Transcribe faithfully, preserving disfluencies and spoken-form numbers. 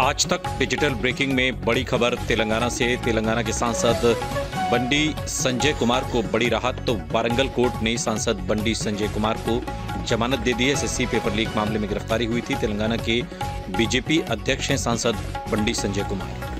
आज तक digital breaking में बड़ी खबर तेलंगाना से। तेलंगाना के सांसद बंडी संजय कुमार को बड़ी राहत, तो वारंगल कोर्ट ने सांसद बंडी संजय कुमार को जमानत दे दी है। एसएससी पेपर लीक मामले में गिरफ्तारी हुई थी। तेलंगाना के बीजेपी अध्यक्ष हैं सांसद बंडी संजय कुमार।